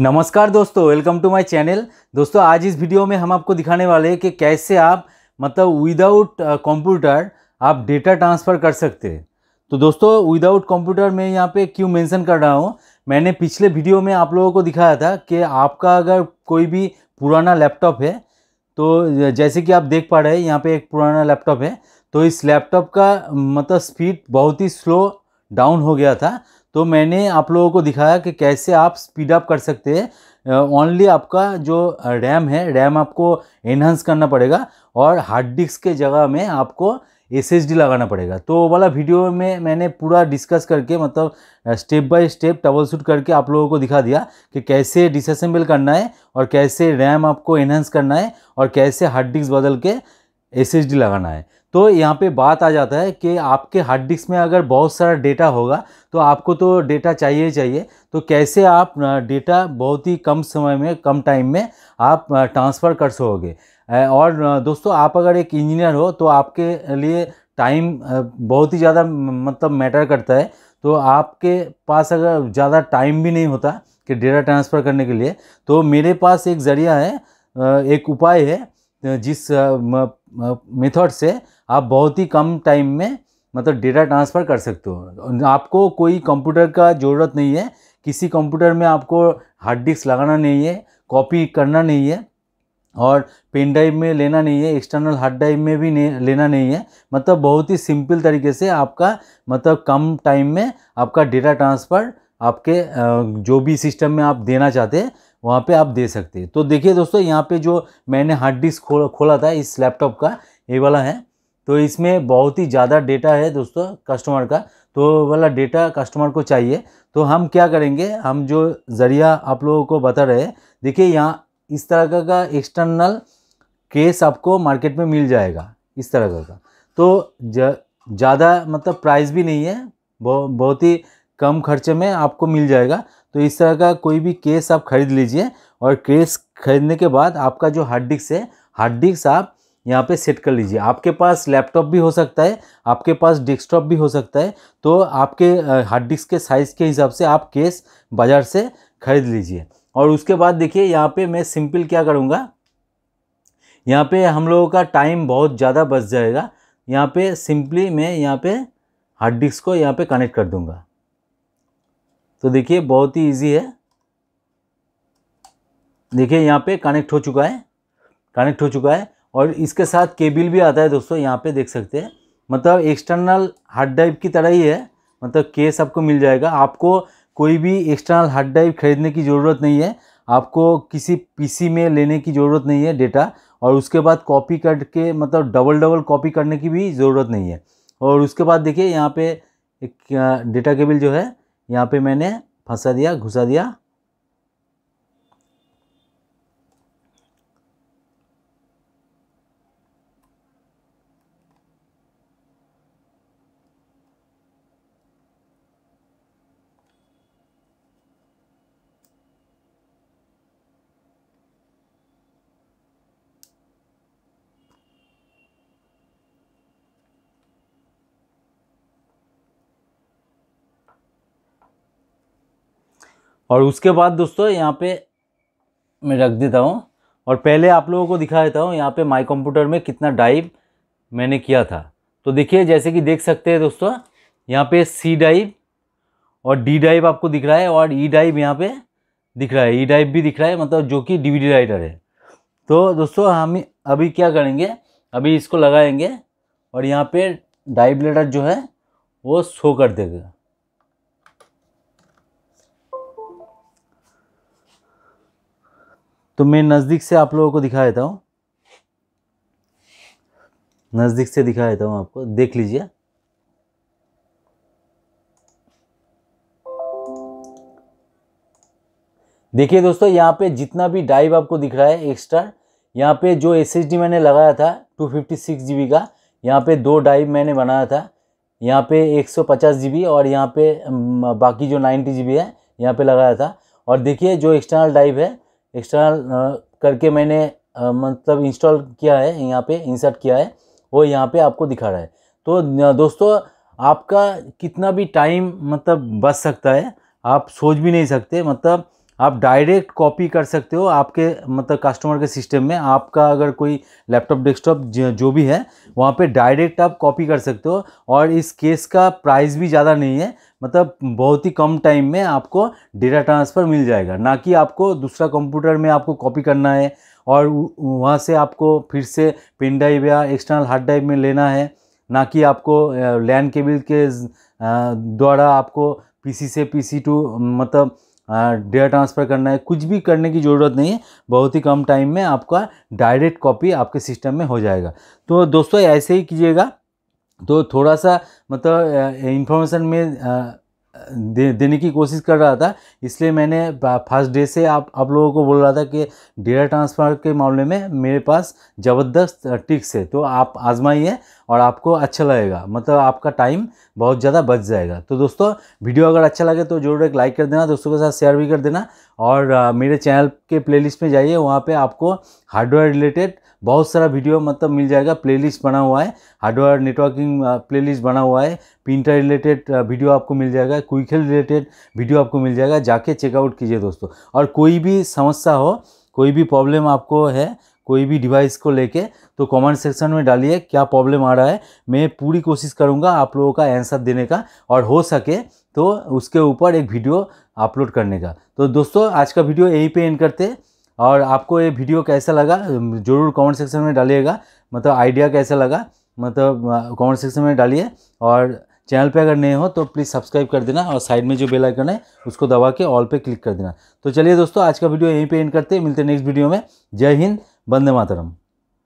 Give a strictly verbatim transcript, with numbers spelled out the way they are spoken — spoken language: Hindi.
नमस्कार दोस्तों, वेलकम टू माय चैनल। दोस्तों आज इस वीडियो में हम आपको दिखाने वाले हैं कि कैसे आप मतलब विदाउट कंप्यूटर आप डेटा ट्रांसफ़र कर सकते हैं। तो दोस्तों विदाउट कंप्यूटर मैं यहाँ पे क्यों मेंशन कर रहा हूँ, मैंने पिछले वीडियो में आप लोगों को दिखाया था कि आपका अगर कोई भी पुराना लैपटॉप है, तो जैसे कि आप देख पा रहे हैं यहाँ पर एक पुराना लैपटॉप है, तो इस लैपटॉप का मतलब स्पीड बहुत ही स्लो डाउन हो गया था। तो मैंने आप लोगों को दिखाया कि कैसे आप स्पीड अप कर सकते हैं। ओनली आपका जो रैम है, रैम आपको एनहांस करना पड़ेगा और हार्ड डिस्क के जगह में आपको एसएसडी लगाना पड़ेगा। तो वो वाला वीडियो में मैंने पूरा डिस्कस करके मतलब step by step troubleshoot करके आप लोगों को दिखा दिया कि कैसे डिसअसेंबल करना है और कैसे रैम आपको एनहांस करना है और कैसे हार्ड डिस्क बदल के एसएसडी लगाना है। तो यहाँ पे बात आ जाता है कि आपके हार्ड डिस्क में अगर बहुत सारा डेटा होगा तो आपको तो डेटा चाहिए ही चाहिए। तो कैसे आप डेटा बहुत ही कम समय में, कम टाइम में आप ट्रांसफ़र कर सकोगे। और दोस्तों आप अगर एक इंजीनियर हो तो आपके लिए टाइम बहुत ही ज़्यादा मतलब मैटर करता है। तो आपके पास अगर ज़्यादा टाइम भी नहीं होता कि डेटा ट्रांसफ़र करने के लिए, तो मेरे पास एक ज़रिया है, एक उपाय है जिस मेथड से आप बहुत ही कम टाइम में मतलब डेटा ट्रांसफ़र कर सकते हो। आपको कोई कंप्यूटर का ज़रूरत नहीं है, किसी कंप्यूटर में आपको हार्ड डिस्क लगाना नहीं है, कॉपी करना नहीं है और पेन ड्राइव में लेना नहीं है, एक्सटर्नल हार्ड ड्राइव में भी नहीं लेना नहीं है। मतलब बहुत ही सिंपल तरीके से आपका मतलब कम टाइम में आपका डेटा ट्रांसफ़र आपके जो भी सिस्टम में आप देना चाहते हैं वहाँ पे आप दे सकते हैं। तो देखिए दोस्तों, यहाँ पे जो मैंने हार्ड डिस्क खोल खोला था इस लैपटॉप का, ये वाला है। तो इसमें बहुत ही ज़्यादा डेटा है दोस्तों कस्टमर का, तो वाला डेटा कस्टमर को चाहिए। तो हम क्या करेंगे, हम जो ज़रिया आप लोगों को बता रहे हैं, देखिए यहाँ इस तरह का, का एक्सटर्नल केस आपको मार्केट में मिल जाएगा इस तरह का, का। तो ज़्यादा मतलब प्राइस भी नहीं है, बहुत ही कम खर्चे में आपको मिल जाएगा। तो इस तरह का कोई भी केस आप ख़रीद लीजिए और केस ख़रीदने के बाद आपका जो हार्ड डिस्क है, हार्ड डिस्क आप यहाँ पे सेट कर लीजिए। आपके पास लैपटॉप भी हो सकता है, आपके पास डेस्कटॉप भी हो सकता है। तो आपके हार्ड डिस्क के साइज़ के हिसाब से आप केस बाज़ार से ख़रीद लीजिए। और उसके बाद देखिए यहाँ पर मैं सिंपल क्या करूँगा, यहाँ पर हम लोगों का टाइम बहुत ज़्यादा बच जाएगा। यहाँ पर सिंपली मैं यहाँ पर हार्ड डिस्क को यहाँ पर कनेक्ट कर दूँगा। तो देखिए बहुत ही इजी है, देखिए यहाँ पे कनेक्ट हो चुका है, कनेक्ट हो चुका है। और इसके साथ केबल भी आता है दोस्तों, यहाँ पे देख सकते हैं। मतलब एक्सटर्नल हार्ड ड्राइव की तरह ही है, मतलब केस आपको मिल जाएगा। आपको कोई भी एक्सटर्नल हार्ड ड्राइव खरीदने की ज़रूरत नहीं है, आपको किसी पीसी में लेने की ज़रूरत नहीं है डेटा, और उसके बाद कॉपी करके मतलब डबल डबल कॉपी करने की भी ज़रूरत नहीं है। और उसके बाद देखिए यहाँ पर एक डेटा केबल जो है यहाँ पे मैंने फंसा दिया, घुसा दिया। और उसके बाद दोस्तों यहाँ पे मैं रख देता हूँ और पहले आप लोगों को दिखा देता हूँ यहाँ पे माई कंप्यूटर में कितना ड्राइव मैंने किया था। तो देखिए जैसे कि देख सकते हैं दोस्तों, यहाँ पे सी ड्राइव और डी ड्राइव आपको दिख रहा है और ई ड्राइव यहाँ पे दिख रहा है, ई ड्राइव भी दिख रहा है, मतलब जो कि डीवीडी राइटर है। तो दोस्तों हम अभी क्या करेंगे, अभी इसको लगाएँगे और यहाँ पर ड्राइव लेटर जो है वो शो कर देगा। तो मैं नज़दीक से आप लोगों को दिखा देता हूँ, नज़दीक से दिखा देता हूँ, आपको देख लीजिए। देखिए दोस्तों यहाँ पे जितना भी ड्राइव आपको दिख रहा है एक्स्ट्रा, यहाँ पे जो एसएसडी मैंने लगाया था टू फिफ्टी सिक्स जीबी का, यहाँ पे दो ड्राइव मैंने बनाया था, यहाँ पे एक सौ पचास जीबी और यहाँ पे बाकी जो नब्बे जीबी है यहाँ पे लगाया था। और देखिए जो एक्सटर्नल ड्राइव है, एक्सटर्नल करके मैंने आ, मतलब इंस्टॉल किया है, यहाँ पे इंसर्ट किया है, वो यहाँ पे आपको दिखा रहा है। तो दोस्तों आपका कितना भी टाइम मतलब बच सकता है, आप सोच भी नहीं सकते। मतलब आप डायरेक्ट कॉपी कर सकते हो आपके मतलब कस्टमर के सिस्टम में। आपका अगर कोई लैपटॉप डेस्कटॉप जो भी है वहाँ पे डायरेक्ट आप कॉपी कर सकते हो। और इस केस का प्राइस भी ज़्यादा नहीं है, मतलब बहुत ही कम टाइम में आपको डेटा ट्रांसफ़र मिल जाएगा, ना कि आपको दूसरा कंप्यूटर में आपको कॉपी करना है और वहाँ से आपको फिर से पेन ड्राइव या एक्सटर्नल हार्ड ड्राइव में लेना है, ना कि आपको लैन केबल के द्वारा आपको पीसी से पीसी टू मतलब डेटा ट्रांसफ़र करना है। कुछ भी करने की ज़रूरत नहीं है, बहुत ही कम टाइम में आपका डायरेक्ट कॉपी आपके सिस्टम में हो जाएगा। तो दोस्तों ऐसे ही कीजिएगा, तो थोड़ा सा मतलब इन्फॉर्मेशन में दे, देने की कोशिश कर रहा था, इसलिए मैंने फर्स्ट डे से आप आप लोगों को बोल रहा था कि डेटा ट्रांसफ़र के मामले में मेरे पास ज़बरदस्त ट्रिक्स है, तो आप आजमाइए और आपको अच्छा लगेगा, मतलब आपका टाइम बहुत ज़्यादा बच जाएगा। तो दोस्तों वीडियो अगर अच्छा लगे तो ज़रूर एक लाइक कर देना, दोस्तों के साथ शेयर भी कर देना, और आ, मेरे चैनल के प्लेलिस्ट में जाइए, वहाँ पे आपको हार्डवेयर रिलेटेड बहुत सारा वीडियो मतलब मिल जाएगा। प्लेलिस्ट बना हुआ है, हार्डवेयर नेटवर्किंग प्लेलिस्ट बना हुआ है, प्रिंटर रिलेटेड वीडियो आपको मिल जाएगा, क्विक हील रिलेटेड वीडियो आपको मिल जाएगा, जाके चेकआउट कीजिए दोस्तों। और कोई भी समस्या हो, कोई भी प्रॉब्लम आपको है कोई भी डिवाइस को लेके, तो कमेंट सेक्शन में डालिए क्या प्रॉब्लम आ रहा है, मैं पूरी कोशिश करूँगा आप लोगों का आंसर देने का, और हो सके तो उसके ऊपर एक वीडियो अपलोड करने का। तो दोस्तों आज का वीडियो यहीं पे एंड करते, और आपको ये वीडियो कैसा लगा ज़रूर कमेंट सेक्शन में डालिएगा, मतलब आइडिया कैसा लगा मतलब कमेंट सेक्शन में डालिए, और चैनल पे अगर नए हो तो प्लीज़ सब्सक्राइब कर देना, और साइड में जो बेल आइकन है उसको दबा के ऑल पे क्लिक कर देना। तो चलिए दोस्तों आज का वीडियो यहीं पे एंड करते हैं, मिलते हैं नेक्स्ट वीडियो में। जय हिंद, वंदे मातरम।